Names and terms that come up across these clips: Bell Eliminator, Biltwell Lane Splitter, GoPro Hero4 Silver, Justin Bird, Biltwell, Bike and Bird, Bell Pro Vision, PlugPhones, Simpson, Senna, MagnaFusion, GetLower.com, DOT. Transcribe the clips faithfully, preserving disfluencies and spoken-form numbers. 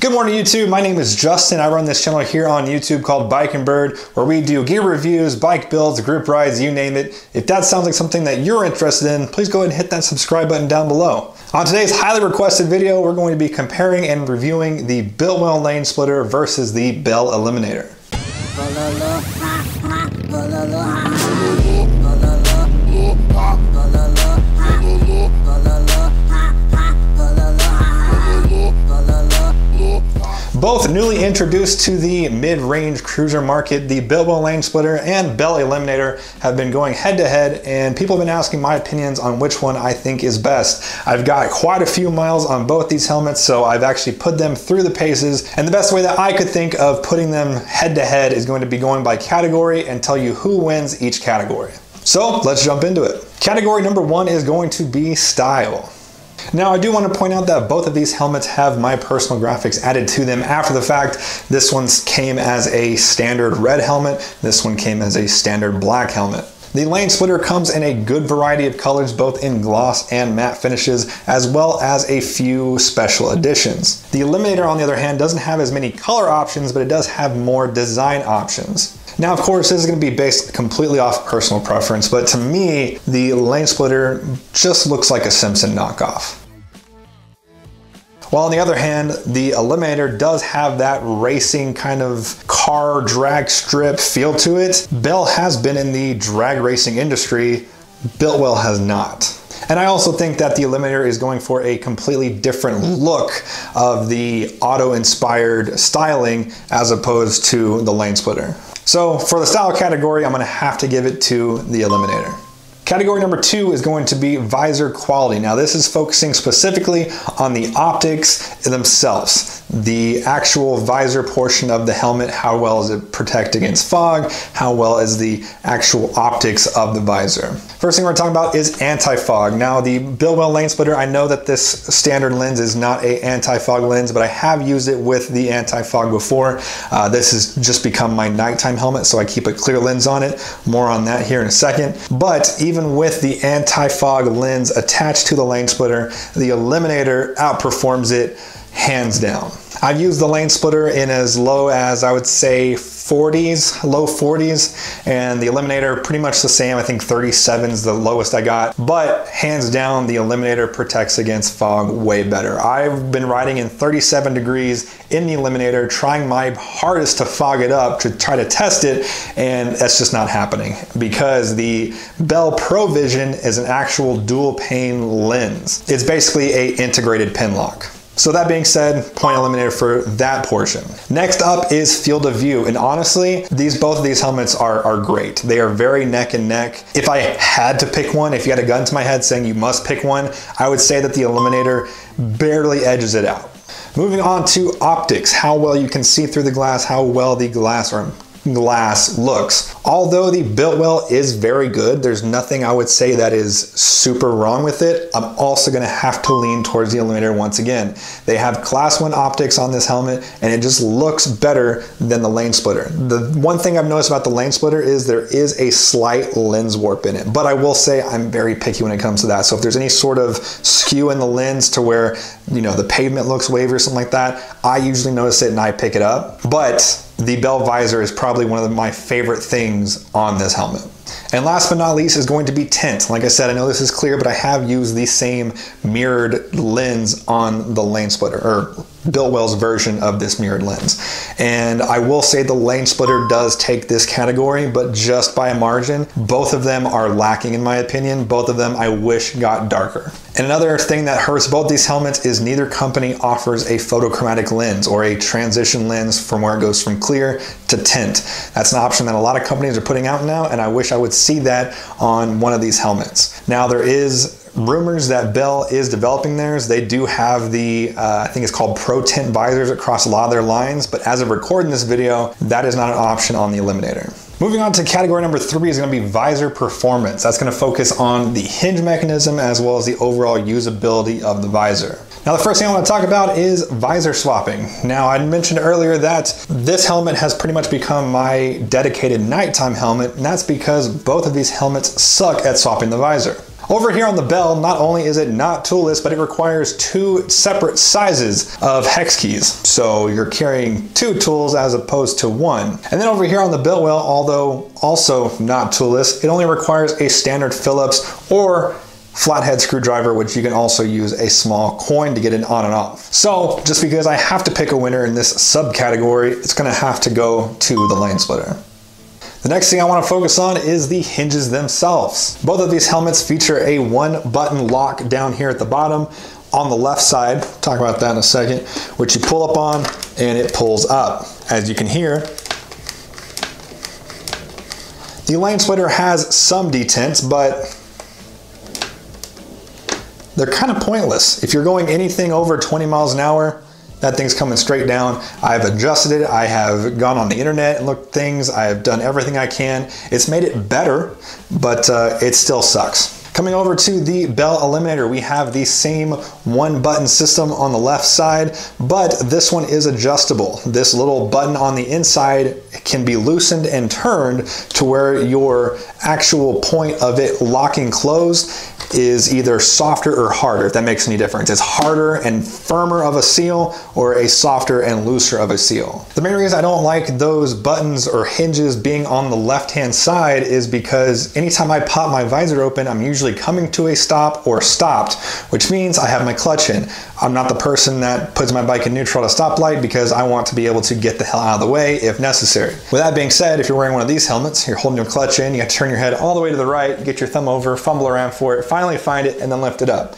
Good morning, YouTube. My name is Justin. I run this channel here on YouTube called Bike and Bird, where we do gear reviews, bike builds, group rides, you name it. If that sounds like something that you're interested in, please go ahead and hit that subscribe button down below. On today's highly requested video, we're going to be comparing and reviewing the Biltwell Lane Splitter versus the Bell Eliminator. Both newly introduced to the mid-range cruiser market, the Biltwell Lane Splitter and Bell Eliminator have been going head-to-head, and people have been asking my opinions on which one I think is best. I've got quite a few miles on both these helmets, so I've actually put them through the paces, and the best way that I could think of putting them head-to-head is going to be going by category and tell you who wins each category. So let's jump into it. Category number one is going to be style. Now, I do want to point out that both of these helmets have my personal graphics added to them after the fact. This one came as a standard red helmet. This one came as a standard black helmet. The Lane Splitter comes in a good variety of colors, both in gloss and matte finishes, as well as a few special editions. The Eliminator, on the other hand, doesn't have as many color options, but it does have more design options. Now, of course, this is going to be based completely off personal preference, but to me, the Lane Splitter just looks like a Simpson knockoff. While on the other hand, the Eliminator does have that racing kind of car drag strip feel to it. Bell has been in the drag racing industry, Biltwell has not. And I also think that the Eliminator is going for a completely different look of the auto-inspired styling as opposed to the Lane Splitter. So for the style category, I'm gonna have to give it to the Eliminator. Category number two is going to be visor quality. Now, this is focusing specifically on the optics themselves, the actual visor portion of the helmet. How well does it protect against fog? How well is the actual optics of the visor? First thing we're talking about is anti-fog. Now, the Biltwell Lane Splitter, I know that this standard lens is not an anti-fog lens, but I have used it with the anti-fog before. Uh, this has just become my nighttime helmet, so I keep a clear lens on it. More on that here in a second. But even Even with the anti-fog lens attached to the Lane Splitter, the Eliminator outperforms it hands down. I've used the Lane Splitter in as low as, I would say, forties, low forties, and the Eliminator pretty much the same. I think thirty-seven is the lowest I got, but hands down, the Eliminator protects against fog way better. I've been riding in thirty-seven degrees in the Eliminator, trying my hardest to fog it up, to try to test it, and that's just not happening because the Bell Pro Vision is an actual dual pane lens. It's basically an integrated pin lock. So that being said, point Eliminator for that portion. Next up is field of view. And honestly, these both of these helmets are, are great. They are very neck and neck. If I had to pick one, if you had a gun to my head saying you must pick one, I would say that the Eliminator barely edges it out. Moving on to optics, how well you can see through the glass, how well the glass or glass looks. Although the Biltwell is very good, there's nothing I would say that is super wrong with it. I'm also gonna have to lean towards the Eliminator once again. They have class one optics on this helmet and it just looks better than the Lane Splitter. The one thing I've noticed about the Lane Splitter is there is a slight lens warp in it, but I will say I'm very picky when it comes to that. So if there's any sort of skew in the lens to where, you know, the pavement looks wavy or something like that, I usually notice it and I pick it up. But the Bell visor is probably one of my favorite things on this helmet. And last but not least is going to be tint. Like I said, I know this is clear, but I have used the same mirrored lens on the Lane Splitter, or Biltwell's version of this mirrored lens. And I will say the Lane Splitter does take this category, but just by a margin. Both of them are lacking in my opinion. Both of them I wish got darker. And another thing that hurts both these helmets is neither company offers a photochromatic lens or a transition lens from where it goes from clear to tint. That's an option that a lot of companies are putting out now, and I wish I would see that on one of these helmets. Now, there is rumors that Bell is developing theirs. They do have the, uh, I think it's called Pro Tint visors across a lot of their lines, but as of recording this video, that is not an option on the Eliminator. Moving on to category number three is gonna be visor performance. That's gonna focus on the hinge mechanism as well as the overall usability of the visor. Now, the first thing I wanna talk about is visor swapping. Now, I mentioned earlier that this helmet has pretty much become my dedicated nighttime helmet, and that's because both of these helmets suck at swapping the visor. Over here on the Bell, not only is it not toolless, but it requires two separate sizes of hex keys. So you're carrying two tools as opposed to one. And then over here on the Biltwell, although also not toolless, it only requires a standard Phillips or flathead screwdriver, which you can also use a small coin to get it on and off. So just because I have to pick a winner in this subcategory, it's gonna have to go to the lane splitter. The next thing I want to focus on is the hinges themselves. Both of these helmets feature a one button lock down here at the bottom on the left side, talk about that in a second, which you pull up on and it pulls up. As you can hear, the lane splitter has some detents, but they're kind of pointless. If you're going anything over twenty miles an hour, that thing's coming straight down. I've adjusted it. I have gone on the internet and looked things. I have done everything I can. It's made it better, but uh, it still sucks. Coming over to the Bell Eliminator, we have the same one button system on the left side, but this one is adjustable. This little button on the inside can be loosened and turned to where your actual point of it locking closed is either softer or harder, if that makes any difference. It's harder and firmer of a seal or a softer and looser of a seal. The main reason I don't like those buttons or hinges being on the left-hand side is because anytime I pop my visor open, I'm usually coming to a stop or stopped, which means I have my clutch in. I'm not the person that puts my bike in neutral at a stoplight because I want to be able to get the hell out of the way if necessary. With that being said, if you're wearing one of these helmets, you're holding your clutch in, you have to turn your head all the way to the right, get your thumb over, fumble around for it, finally find it, and then lift it up.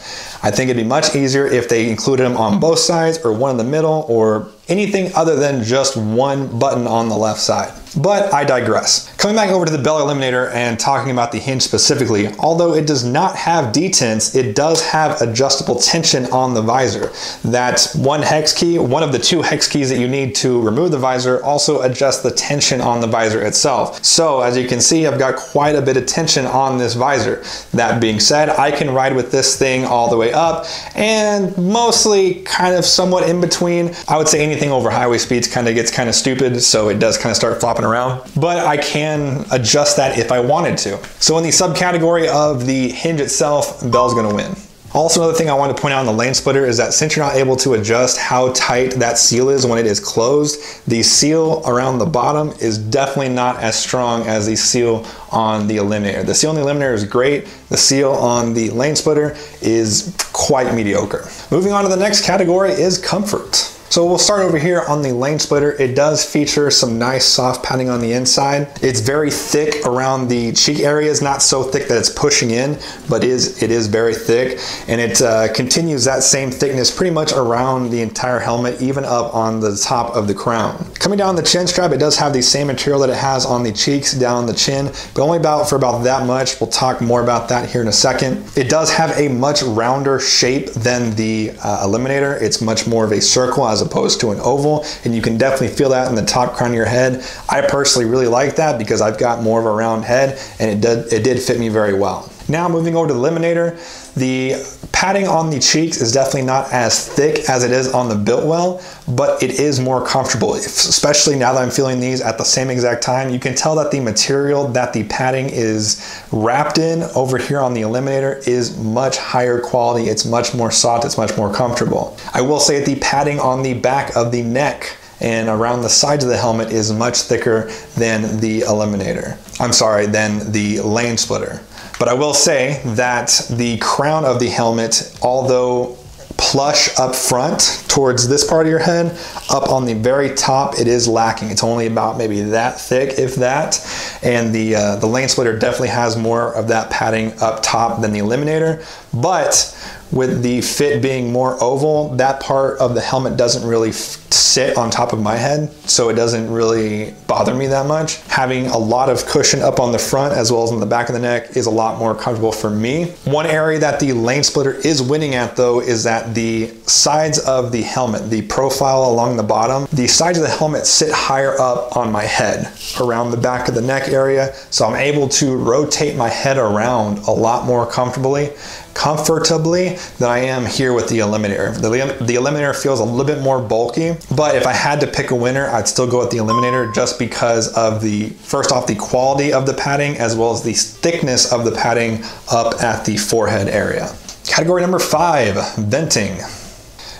I think it'd be much easier if they included them on both sides or one in the middle or anything other than just one button on the left side. But I digress. Coming back over to the Bell Eliminator and talking about the hinge specifically, although it does not have detents, it does have adjustable tension on the visor. That's one hex key, one of the two hex keys that you need to remove the visor, also adjust the tension on the visor itself. So as you can see, I've got quite a bit of tension on this visor. That being said, I can ride with this thing all the way up and mostly kind of somewhat in between. I would say anything over highway speeds kind of gets kind of stupid, so it does kind of start flopping around, but I can adjust that if I wanted to. So in the subcategory of the hinge itself, Bell's gonna win. Also, another thing I want to point out on the lane splitter is that since you're not able to adjust how tight that seal is when it is closed, the seal around the bottom is definitely not as strong as the seal on the Eliminator. The seal on the Eliminator is great. The seal on the lane splitter is quite mediocre. Moving on to the next category is comfort. So we'll start over here on the lane splitter. It does feature some nice soft padding on the inside. It's very thick around the cheek areas, not so thick that it's pushing in, but it is, it is very thick. And it uh, continues that same thickness pretty much around the entire helmet, even up on the top of the crown. Coming down the chin strap, it does have the same material that it has on the cheeks down the chin, but only about for about that much. We'll talk more about that here in a second. It does have a much rounder shape than the uh, Eliminator. It's much more of a circle as opposed to an oval, and you can definitely feel that in the top crown of your head. I personally really like that because I've got more of a round head, and it did, it did fit me very well. Now moving over to the Eliminator, the padding on the cheeks is definitely not as thick as it is on the Biltwell, but it is more comfortable, especially now that I'm feeling these at the same exact time. You can tell that the material that the padding is wrapped in over here on the Eliminator is much higher quality. It's much more soft, it's much more comfortable. I will say that the padding on the back of the neck and around the sides of the helmet is much thicker than the Eliminator. I'm sorry, than the lane splitter. But I will say that the crown of the helmet, although plush up front towards this part of your head, up on the very top, it is lacking. It's only about maybe that thick, if that. And the, uh, the lane splitter definitely has more of that padding up top than the Eliminator. But with the fit being more oval, that part of the helmet doesn't really sit on top of my head, so it doesn't really bother me that much. Having a lot of cushion up on the front as well as on the back of the neck is a lot more comfortable for me. One area that the lane splitter is winning at though is that the sides of the helmet, the profile along the bottom, the sides of the helmet sit higher up on my head around the back of the neck area, so I'm able to rotate my head around a lot more comfortably. comfortably than I am here with the Eliminator. The, the Eliminator feels a little bit more bulky, but if I had to pick a winner, I'd still go with the Eliminator just because of the, first off, the quality of the padding as well as the thickness of the padding up at the forehead area. Category number five, venting.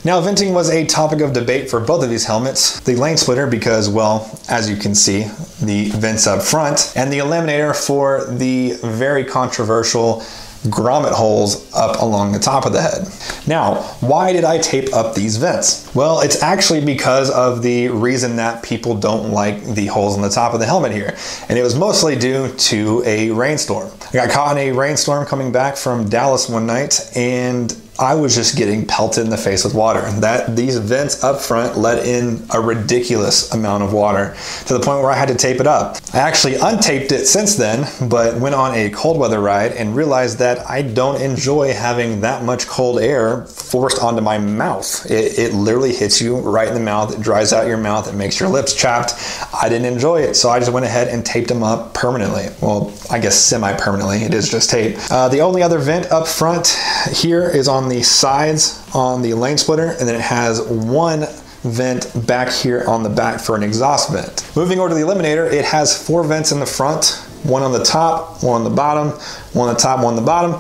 Now, venting was a topic of debate for both of these helmets. The Lane Splitter because, well, as you can see, the vents up front, and the Eliminator for the very controversial grommet holes up along the top of the head. Now, why did I tape up these vents? Well, it's actually because of the reason that people don't like the holes on the top of the helmet here. And it was mostly due to a rainstorm. I got caught in a rainstorm coming back from Dallas one night, and I was just getting pelted in the face with water. That these vents up front let in a ridiculous amount of water to the point where I had to tape it up. I actually untaped it since then, but went on a cold weather ride and realized that I don't enjoy having that much cold air forced onto my mouth. It, it literally hits you right in the mouth. It dries out your mouth. It makes your lips chapped. I didn't enjoy it, so I just went ahead and taped them up permanently. Well, I guess semi-permanently. It is just tape. Uh, the only other vent up front here is on the sides on the Lane Splitter, and then it has one vent back here on the back for an exhaust vent. Moving over to the Eliminator, it has four vents in the front, one on the top, one on the bottom, one on the top, one on the bottom,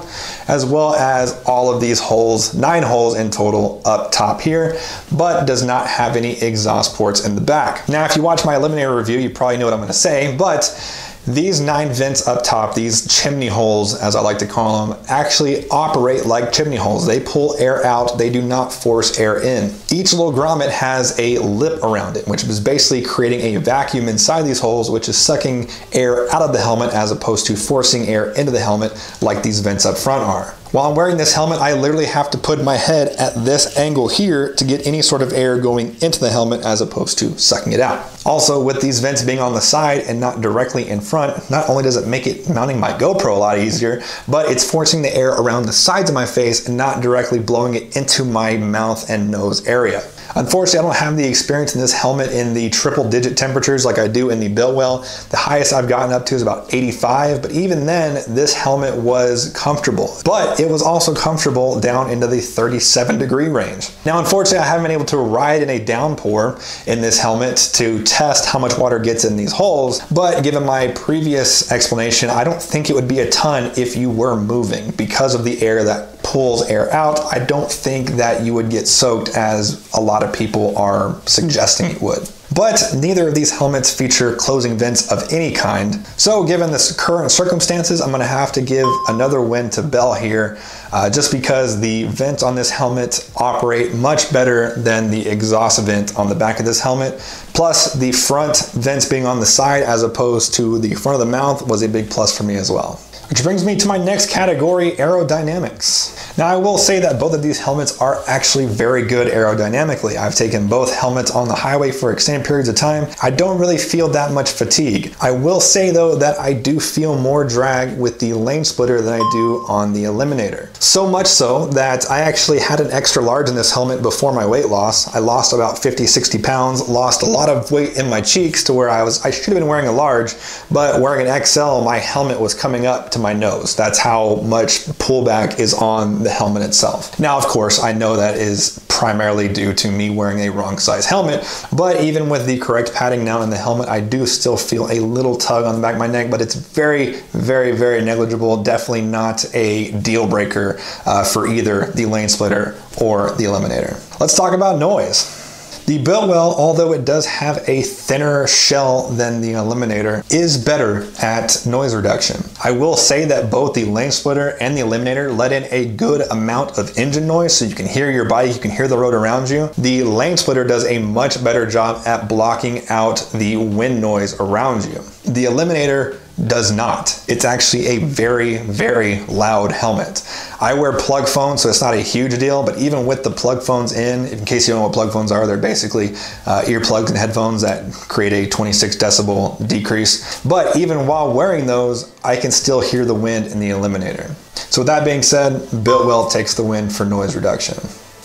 as well as all of these holes, nine holes in total up top here, but does not have any exhaust ports in the back. Now, if you watch my Eliminator review, you probably know what I'm going to say, but these nine vents up top, these chimney holes, as I like to call them, actually operate like chimney holes. They pull air out, they do not force air in. Each little grommet has a lip around it, which is basically creating a vacuum inside these holes, which is sucking air out of the helmet as opposed to forcing air into the helmet like these vents up front are. While I'm wearing this helmet, I literally have to put my head at this angle here to get any sort of air going into the helmet as opposed to sucking it out. Also, with these vents being on the side and not directly in front, not only does it make it mounting my GoPro a lot easier, but it's forcing the air around the sides of my face and not directly blowing it into my mouth and nose area. Unfortunately, I don't have the experience in this helmet in the triple digit temperatures like I do in the Biltwell. The highest I've gotten up to is about eighty-five, but even then, this helmet was comfortable. But it was also comfortable down into the thirty-seven degree range. Now, unfortunately, I haven't been able to ride in a downpour in this helmet to test how much water gets in these holes, but given my previous explanation, I don't think it would be a ton if you were moving because of the air that pulls air out. I don't think that you would get soaked as a lot of people are suggesting it would. But neither of these helmets feature closing vents of any kind. So given the current circumstances, I'm gonna have to give another win to Bell here, uh, just because the vents on this helmet operate much better than the exhaust vent on the back of this helmet. Plus the front vents being on the side as opposed to the front of the mouth was a big plus for me as well. Which brings me to my next category, aerodynamics. Now, I will say that both of these helmets are actually very good aerodynamically. I've taken both helmets on the highway for extended periods of time. I don't really feel that much fatigue. I will say though that I do feel more drag with the Lane Splitter than I do on the Eliminator. So much so that I actually had an extra large in this helmet before my weight loss. I lost about fifty, sixty pounds, lost a lot of weight in my cheeks to where I was, I should have been wearing a large, but wearing an X L, my helmet was coming up to my nose. That's how much pullback is on the helmet itself. Now, of course, I know that is primarily due to me wearing a wrong size helmet, but even with the correct padding now in the helmet, I do still feel a little tug on the back of my neck, but it's very, very, very negligible. Definitely not a deal breaker uh, for either the Lane Splitter or the Eliminator. Let's talk about noise. The Biltwell, although it does have a thinner shell than the Eliminator, is better at noise reduction. I will say that both the Lane Splitter and the Eliminator let in a good amount of engine noise, so you can hear your bike, you can hear the road around you. The Lane Splitter does a much better job at blocking out the wind noise around you. The Eliminator does not. It's actually a very, very loud helmet. I wear PlugPhones, so it's not a huge deal, but even with the PlugPhones in, in case you don't know what PlugPhones are, they're basically uh, earplugs and headphones that create a twenty-six decibel decrease. But even while wearing those, I can still hear the wind in the Eliminator. So with that being said, Biltwell takes the win for noise reduction.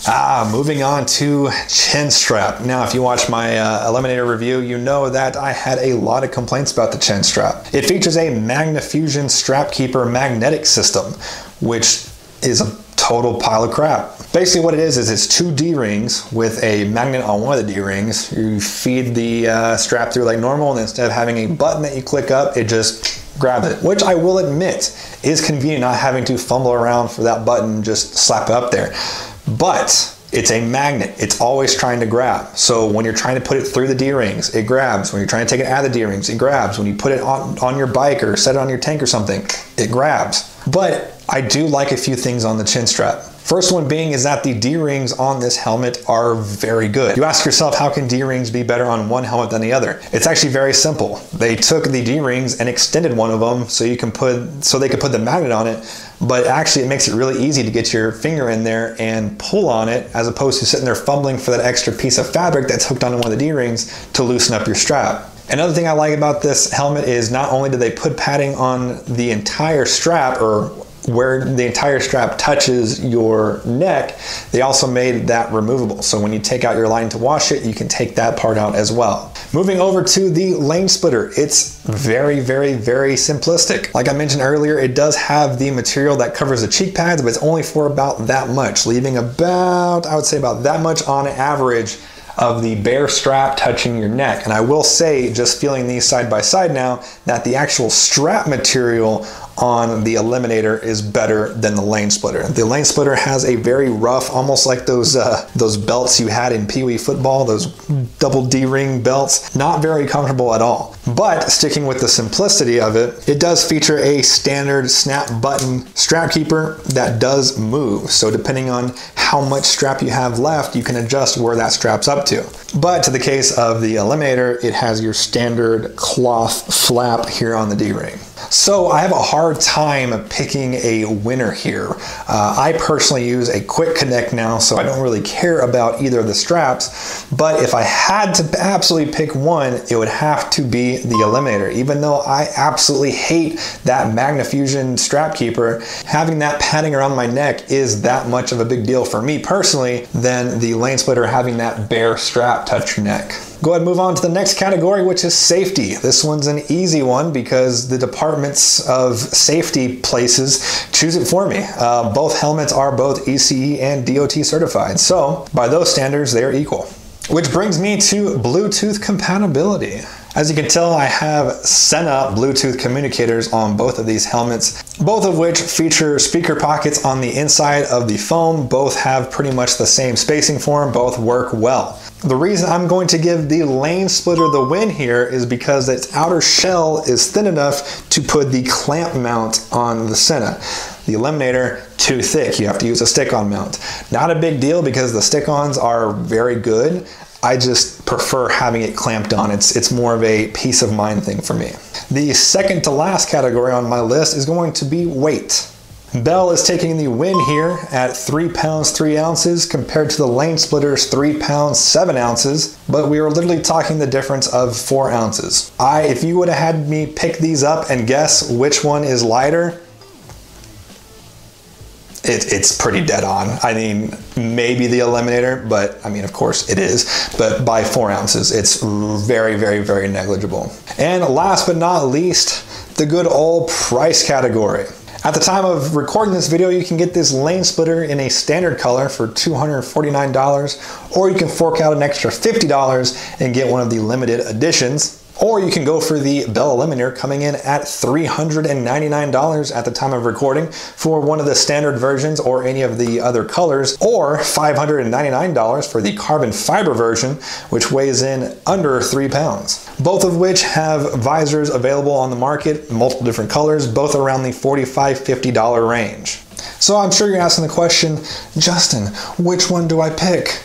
Ah, moving on to chin strap. Now, if you watch my uh, Eliminator review, you know that I had a lot of complaints about the chin strap. It features a MagnaFusion strap keeper magnetic system, which is a total pile of crap. Basically what it is, is it's two D-rings with a magnet on one of the D-rings. You feed the uh, strap through like normal, and instead of having a button that you click up, it just grabs it, which I will admit is convenient, not having to fumble around for that button, just slap it up there. But it's a magnet, it's always trying to grab. So when you're trying to put it through the D-rings, it grabs. When you're trying to take it out of the D-rings, it grabs. When you put it on, on your bike or set it on your tank or something, it grabs. But I do like a few things on the chin strap. First one being is that the D-rings on this helmet are very good. You ask yourself, how can D-rings be better on one helmet than the other? It's actually very simple. They took the D-rings and extended one of them so you can put, so they could put the magnet on it, but actually it makes it really easy to get your finger in there and pull on it, as opposed to sitting there fumbling for that extra piece of fabric that's hooked onto one of the D-rings to loosen up your strap. Another thing I like about this helmet is not only do they put padding on the entire strap, or where the entire strap touches your neck, they also made that removable. So when you take out your line to wash it, you can take that part out as well. Moving over to the lane splitter, it's very, very, very simplistic. Like I mentioned earlier, it does have the material that covers the cheek pads, but it's only for about that much, leaving about, I would say about that much on average of the bare strap touching your neck. And I will say, just feeling these side by side now, that the actual strap material on the Eliminator is better than the lane splitter. The lane splitter has a very rough, almost like those uh, those belts you had in Pee Wee football, those double D-ring belts. Not very comfortable at all. But sticking with the simplicity of it, it does feature a standard snap button strap keeper that does move. So depending on how much strap you have left, you can adjust where that strap's up to. But to the case of the Eliminator, it has your standard cloth flap here on the D-ring. So I have a hard time picking a winner here. Uh, I personally use a Quick Connect now, so I don't really care about either of the straps, but if I had to absolutely pick one, it would have to be the Eliminator. Even though I absolutely hate that MagnaFusion strap keeper, having that padding around my neck is that much of a big deal for me personally than the lane splitter having that bare strap touch your neck. Go ahead and move on to the next category, which is safety. This one's an easy one because the departments of safety places choose it for me. Uh, both helmets are both E C E and D O T certified, so by those standards, they are equal. Which brings me to Bluetooth compatibility. As you can tell, I have Senna Bluetooth communicators on both of these helmets, both of which feature speaker pockets on the inside of the foam. Both have pretty much the same spacing for them, both work well. The reason I'm going to give the lane splitter the win here is because its outer shell is thin enough to put the clamp mount on the Senna. The Eliminator, too thick. You have to use a stick-on mount. Not a big deal because the stick-ons are very good. I just prefer having it clamped on. It's, it's more of a peace of mind thing for me. The second to last category on my list is going to be weight. Bell is taking the win here at three pounds, three ounces compared to the lane splitter's three pounds, seven ounces, but we were literally talking the difference of four ounces. I, if you would have had me pick these up and guess which one is lighter, It, it's pretty dead on. I mean, maybe the Eliminator, but I mean, of course it is, but by four ounces, it's very, very, very negligible. And last but not least, the good old price category. At the time of recording this video, you can get this lane splitter in a standard color for two hundred forty-nine dollars, or you can fork out an extra fifty dollars and get one of the limited editions. Or you can go for the Bell Eliminator, coming in at three hundred ninety-nine dollars at the time of recording for one of the standard versions or any of the other colors, or five hundred ninety-nine dollars for the carbon fiber version, which weighs in under three pounds. Both of which have visors available on the market, multiple different colors, both around the forty-five to fifty dollar range. So I'm sure you're asking the question, Justin, which one do I pick?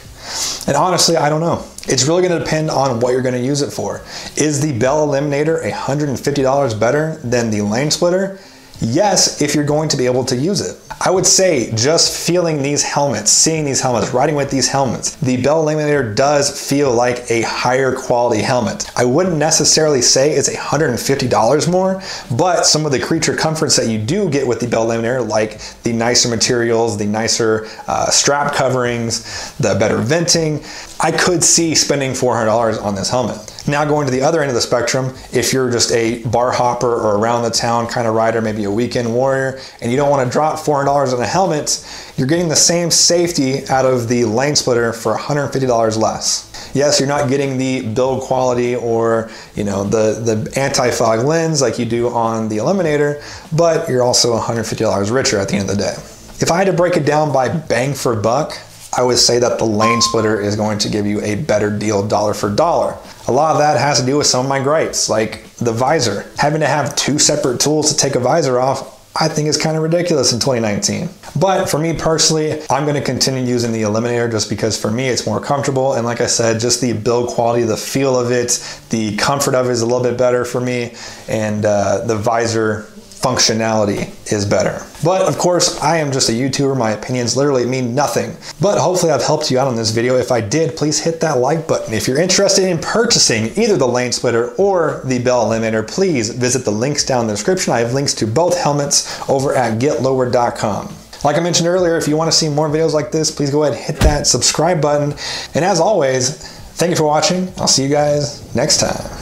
And honestly, I don't know. It's really going to depend on what you're going to use it for. Is the Bell Eliminator one hundred fifty dollars better than the lane splitter? Yes, if you're going to be able to use it. I would say just feeling these helmets, seeing these helmets, riding with these helmets, the Bell Eliminator does feel like a higher quality helmet. I wouldn't necessarily say it's one hundred fifty dollars more, but some of the creature comforts that you do get with the Bell Eliminator, like the nicer materials, the nicer uh, strap coverings, the better venting, I could see spending four hundred dollars on this helmet. Now going to the other end of the spectrum, if you're just a bar hopper or around the town kind of rider, maybe a weekend warrior, and you don't want to drop four hundred dollars on a helmet, you're getting the same safety out of the lane splitter for one hundred fifty dollars less. Yes, you're not getting the build quality or, you know, the, the anti-fog lens like you do on the Eliminator, but you're also one hundred fifty dollars richer at the end of the day. If I had to break it down by bang for buck, I would say that the lane splitter is going to give you a better deal dollar for dollar. A lot of that has to do with some of my gripes, like the visor. Having to have two separate tools to take a visor off, I think is kind of ridiculous in twenty nineteen. But for me personally, I'm gonna continue using the Eliminator just because for me it's more comfortable. And like I said, just the build quality, the feel of it, the comfort of it is a little bit better for me. And uh, the visor functionality is better. But of course, I am just a YouTuber. My opinions literally mean nothing. But hopefully I've helped you out on this video. If I did, please hit that like button. If you're interested in purchasing either the lane splitter or the Bell Eliminator, please visit the links down in the description. I have links to both helmets over at Get Lower dot com. Like I mentioned earlier, if you want to see more videos like this, please go ahead and hit that subscribe button. And as always, thank you for watching. I'll see you guys next time.